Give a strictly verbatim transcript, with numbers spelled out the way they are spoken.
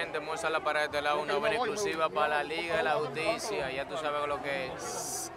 gente, Mozart La Para de este lado, una buena exclusiva para la Liga de la Justicia, ya tú sabes lo que es.